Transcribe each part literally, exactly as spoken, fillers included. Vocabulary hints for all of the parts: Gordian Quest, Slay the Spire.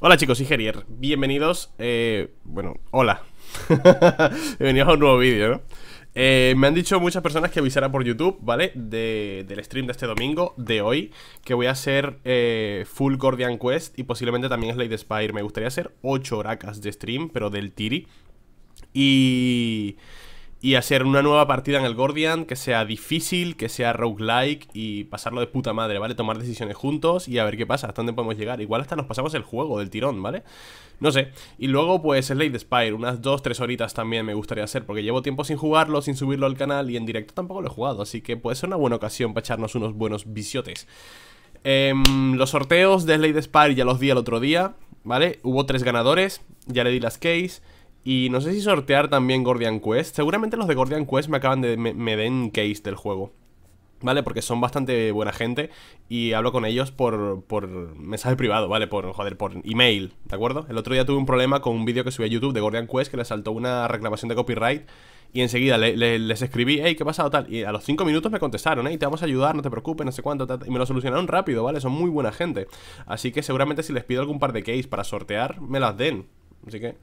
Hola chicos, soy Gerier, bienvenidos, eh, bueno, hola. Bienvenidos a un nuevo vídeo, ¿no? Eh, me han dicho muchas personas que avisara por YouTube, ¿vale? De, del stream de este domingo, de hoy, que voy a hacer eh, full Gordian Quest y posiblemente también Slay the Spire. Me gustaría hacer ocho horacas de stream, pero del tiri. Y... Y hacer una nueva partida en el Gordian, que sea difícil, que sea roguelike y pasarlo de puta madre, ¿vale? Tomar decisiones juntos y a ver qué pasa, hasta dónde podemos llegar. Igual hasta nos pasamos el juego del tirón, ¿vale? No sé. Y luego, pues, Slay the Spire, unas dos tres horitas también me gustaría hacer, porque llevo tiempo sin jugarlo, sin subirlo al canal y en directo tampoco lo he jugado. Así que puede ser una buena ocasión para echarnos unos buenos visiotes. Eh, los sorteos de Slay the Spire ya los di el otro día, ¿vale? Hubo tres ganadores, ya le di las keys. Y no sé si sortear también Gordian Quest. Seguramente los de Gordian Quest me acaban de... Me, me den case del juego, ¿vale? Porque son bastante buena gente y hablo con ellos por, por mensaje privado, ¿vale? Por, joder, por email, ¿de acuerdo? El otro día tuve un problema con un vídeo que subí a YouTube de Gordian Quest, que le saltó una reclamación de copyright. Y enseguida le, le, les escribí, hey, ¿qué ha pasado? Tal. Y a los cinco minutos me contestaron, hey, te vamos a ayudar, no te preocupes, no sé cuánto, tal, tal. Y me lo solucionaron rápido, ¿vale? Son muy buena gente. Así que seguramente si les pido algún par de case para sortear, me las den. Así que...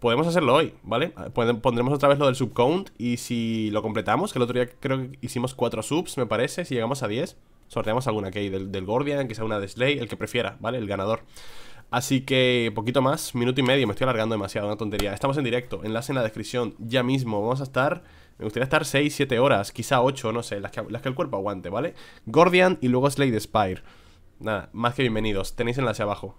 podemos hacerlo hoy, ¿vale? Pondremos otra vez lo del subcount y si lo completamos, que el otro día creo que hicimos cuatro subs, me parece, si llegamos a diez, sorteamos alguna que hay del, del Gordian, que sea una de Slay, el que prefiera, ¿vale? El ganador. Así que poquito más, minuto y medio, me estoy alargando demasiado, una tontería. Estamos en directo, enlace en la descripción, ya mismo, vamos a estar... Me gustaría estar seis, siete horas, quizá ocho, no sé, las que, las que el cuerpo aguante, ¿vale? Gordian y luego Slay the Spire. Nada, más que bienvenidos, tenéis enlace abajo.